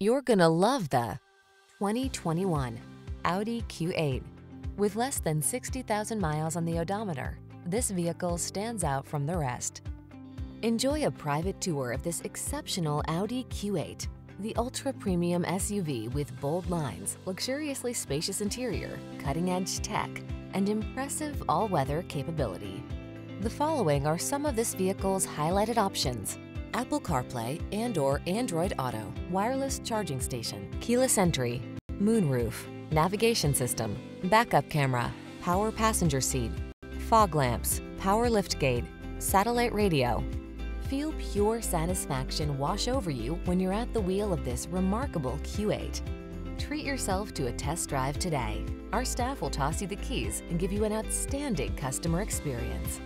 You're gonna love the 2021 Audi Q8. With less than 60,000 miles on the odometer, this vehicle stands out from the rest. Enjoy a private tour of this exceptional Audi Q8, the ultra-premium SUV with bold lines, luxuriously spacious interior, cutting-edge tech, and impressive all-weather capability. The following are some of this vehicle's highlighted options: Apple CarPlay and/or Android Auto, wireless charging station, keyless entry, moonroof, navigation system, backup camera, power passenger seat, fog lamps, power liftgate, satellite radio. Feel pure satisfaction wash over you when you're at the wheel of this remarkable Q8. Treat yourself to a test drive today. Our staff will toss you the keys and give you an outstanding customer experience.